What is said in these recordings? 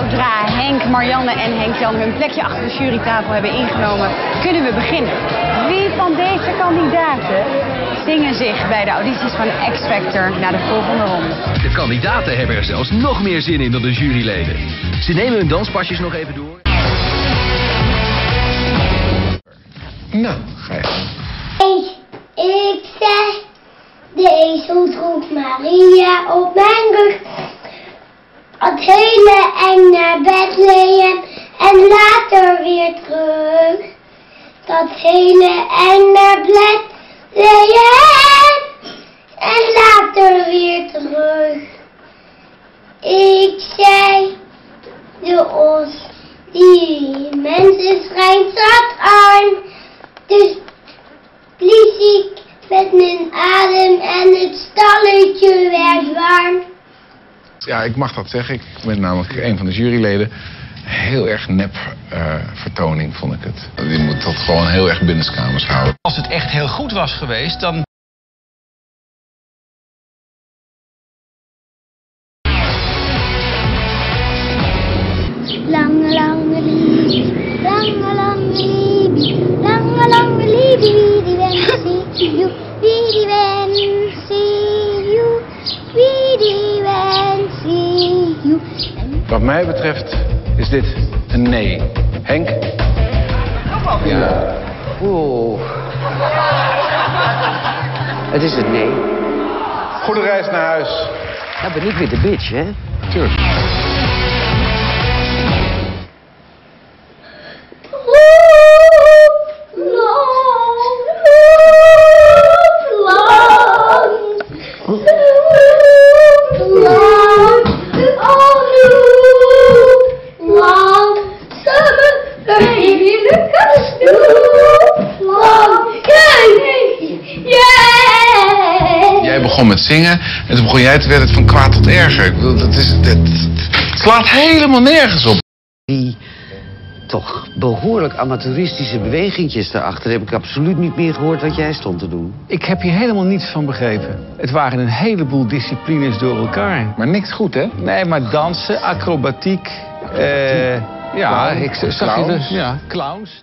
Zodra Henk, Marianne en Henk-Jan hun plekje achter de jurytafel hebben ingenomen, kunnen we beginnen. Wie van deze kandidaten zingen zich bij de audities van X-Factor naar de volgende ronde? De kandidaten hebben er zelfs nog meer zin in dan de juryleden. Ze nemen hun danspasjes nog even door. Nou, ga je. Ik zeg, deze droeg Maria op mijn rug. Het hele eng naar Bethlehem en later weer terug. Dat hele eng naar Bethlehem en later weer terug. Ik zei, de os die mensen schijnt zat arm. Dus blies ik met mijn adem en het stalletje werd warm. Ja, ik mag dat zeggen. Ik ben namelijk een van de juryleden. Heel erg nep vertoning, vond ik het. Je moet dat gewoon heel erg binnenskamers houden. Als het echt heel goed was geweest, dan... Lange, lange lief, lange, lange lief, lange, lange lief, wie die wens zie je, wie die wens zie je, wie die wens zie je. Wat mij betreft is dit een nee. Henk? Ja. Oeh. Het is een nee. Goede reis naar huis. Nou ben ik weer de bitch, hè? Tuurlijk. Begon met zingen en toen begon jij te werden van kwaad tot erger. Ik bedoel, het slaat helemaal nergens op. Die toch behoorlijk amateuristische bewegingjes daarachter heb ik absoluut niet meer gehoord wat jij stond te doen. Ik heb hier helemaal niets van begrepen. Het waren een heleboel disciplines door elkaar. Maar niks goed, hè? Nee, maar dansen, acrobatiek. Ja, ik zag je dus. Ja, clowns.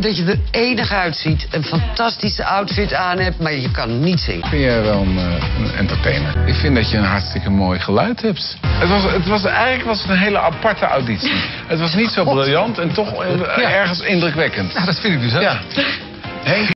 Dat je er enig uitziet, een fantastische outfit aan hebt, maar je kan niet zingen. Ik vind jij wel een entertainer. Ik vind dat je een hartstikke mooi geluid hebt. Eigenlijk was het een hele aparte auditie. Het was niet zo briljant en toch ergens indrukwekkend. Nou, dat vind ik dus ook. Ja. Hey.